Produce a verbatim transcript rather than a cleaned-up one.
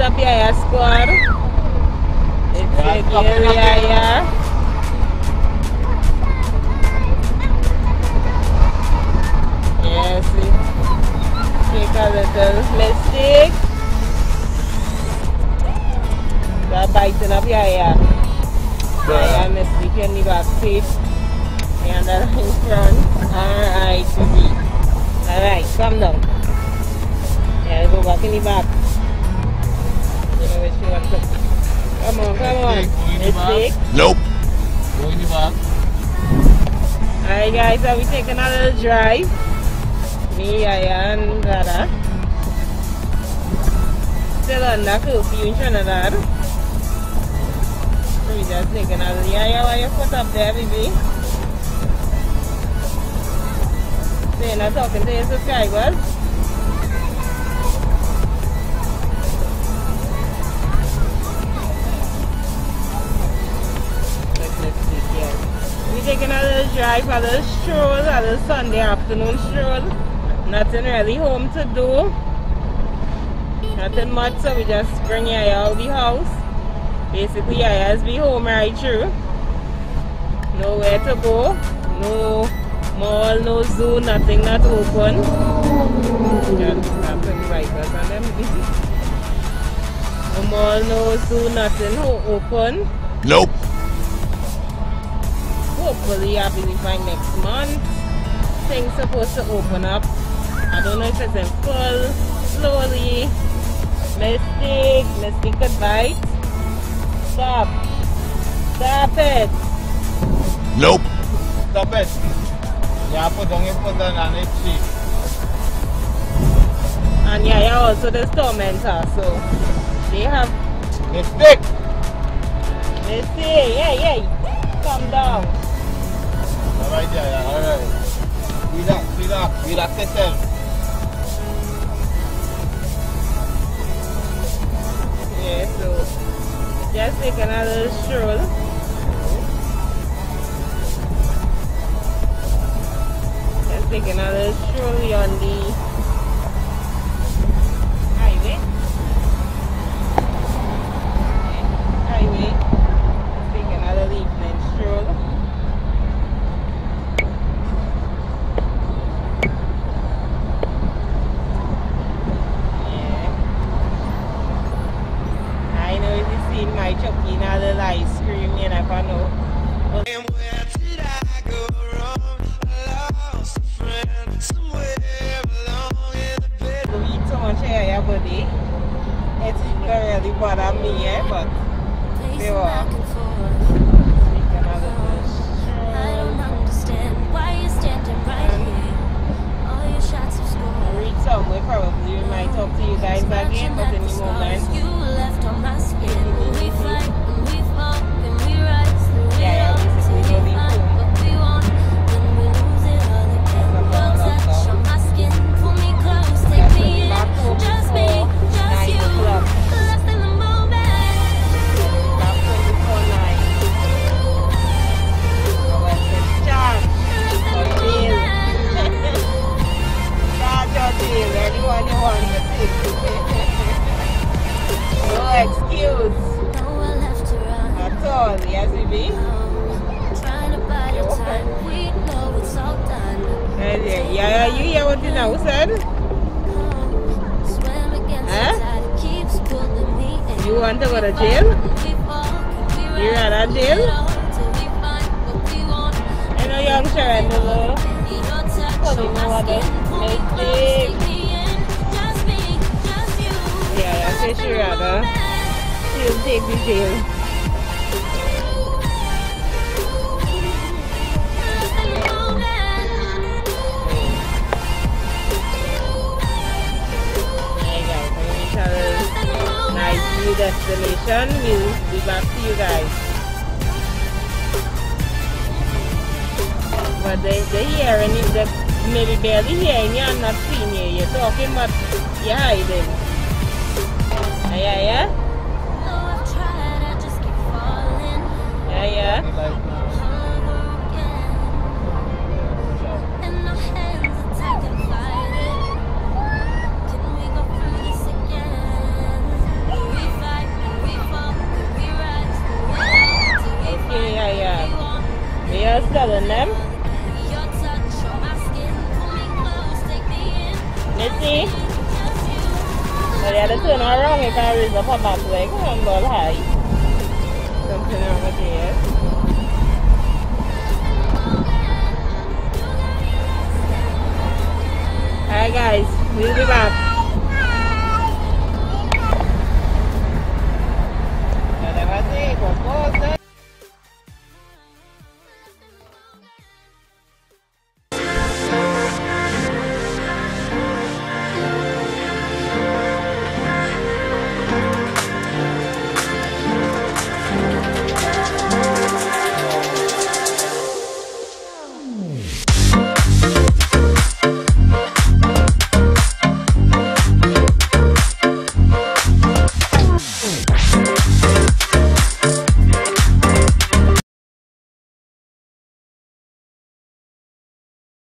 TriniYaya squad. It's a TriniYaya. Yes, take a little mistake. They're biting up Yaya. Yaya mistake in the back seat. And then in front. Alright, Alright, come down. Yeah, go back in the back. Come on, come on. Mistake. Nope. Go in the back. Alright guys, so we taking a little drive. Me, Yaya and Dada. Still under curfew in Trinidad. So we just taking a little. Yaya, why your foot up there, baby? So you're not talking to your subscribers? Taking a little drive, a little stroll, a little Sunday afternoon stroll. Nothing really home to do. Nothing much, so we just bring Yaya out of the house. Basically, Yaya's be home right through. Nowhere to go. No mall, no zoo, nothing not open. Just have to invite us on them. No mall, no zoo, nothing open. Nope. Hopefully I'll be by next month. Things supposed to open up. I don't know if it's in full, slowly. Mistake, mistake could bite. Stop. Stop it. Nope. Stop it. Yeah, put down your foot and it's cheap. And yeah, yeah, also the tormentor, so they have mistake. Mistake, yeah, yeah. Calm down. Alright, yeah, yeah, alright. Relax, relax, relax yourself. Yeah, so just take another stroll. Just take another stroll on the highway. Highway. Take another evening stroll. Destination, we'll be back to you guys. But they, they're hearing you, they're maybe barely hearing you and not seeing you. You're talking, but you're hiding. Yeah, yeah? Yeah, yeah? Let's see. But they had to turn around if I raise up her back leg. I'm going high. Something wrong with it. Alright guys, we'll be back.